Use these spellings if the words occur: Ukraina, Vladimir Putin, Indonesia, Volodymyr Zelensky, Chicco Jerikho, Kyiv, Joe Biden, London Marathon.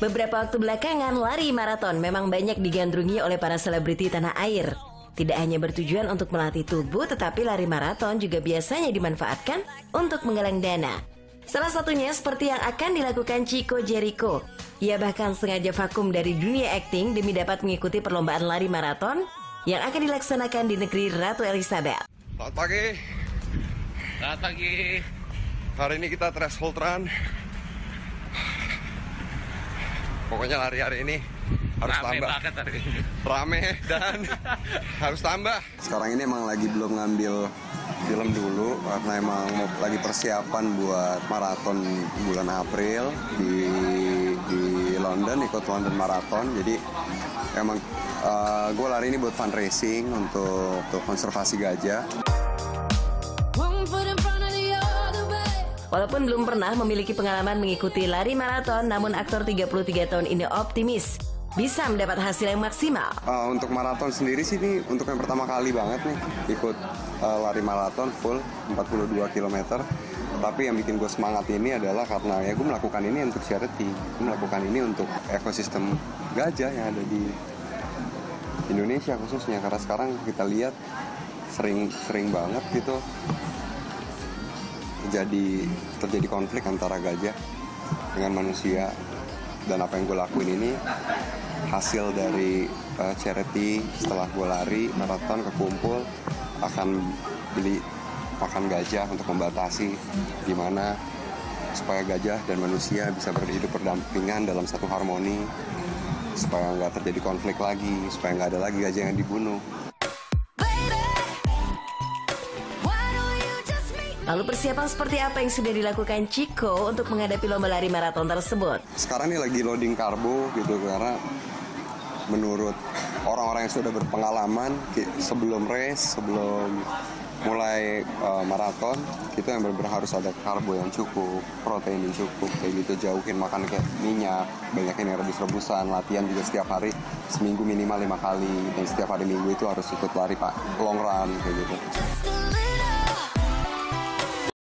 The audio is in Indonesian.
Beberapa waktu belakangan, lari maraton memang banyak digandrungi oleh para selebriti tanah air. Tidak hanya bertujuan untuk melatih tubuh, tetapi lari maraton juga biasanya dimanfaatkan untuk menggalang dana. Salah satunya seperti yang akan dilakukan Chicco Jerikho. Ia bahkan sengaja vakum dari dunia akting demi dapat mengikuti perlombaan lari maraton yang akan dilaksanakan di negeri Ratu Elizabeth. Selamat pagi. Selamat pagi. Hari ini kita threshold run. Pokoknya lari hari ini harus tambah. Rame dan harus tambah. Sekarang ini emang lagi belum ngambil film dulu karena emang mau lagi persiapan buat maraton bulan April di London, ikut London Marathon. Jadi emang gue lari ini buat fundraising untuk konservasi gajah. Walaupun belum pernah memiliki pengalaman mengikuti lari maraton, namun aktor 33 tahun ini optimis bisa mendapat hasil yang maksimal. Untuk maraton sendiri sih ini untuk yang pertama kali banget nih ikut lari maraton full 42 km. Tapi yang bikin gue semangat ini adalah karena ya gue melakukan ini untuk charity. Gue melakukan ini untuk ekosistem gajah yang ada di Indonesia khususnya. Karena sekarang kita lihat sering banget gitu. terjadi konflik antara gajah dengan manusia, dan apa yang gue lakuin ini hasil dari charity. Setelah gue lari maraton kekumpul, akan beli pakan gajah untuk membatasi gimana supaya gajah dan manusia bisa berhidup berdampingan dalam satu harmoni, supaya nggak terjadi konflik lagi, supaya nggak ada lagi gajah yang dibunuh. Lalu persiapan seperti apa yang sudah dilakukan Chicco untuk menghadapi lomba lari maraton tersebut? Sekarang ini lagi loading karbo gitu, karena menurut orang-orang yang sudah berpengalaman sebelum race, sebelum mulai maraton, kita yang benar-benar harus ada karbo yang cukup, protein yang cukup, kayak gitu, jauhin makan kayak minyak, banyakin yang rebus-rebusan, latihan juga setiap hari, seminggu minimal 5 kali, dan setiap hari minggu itu harus ikut lari long run kayak gitu.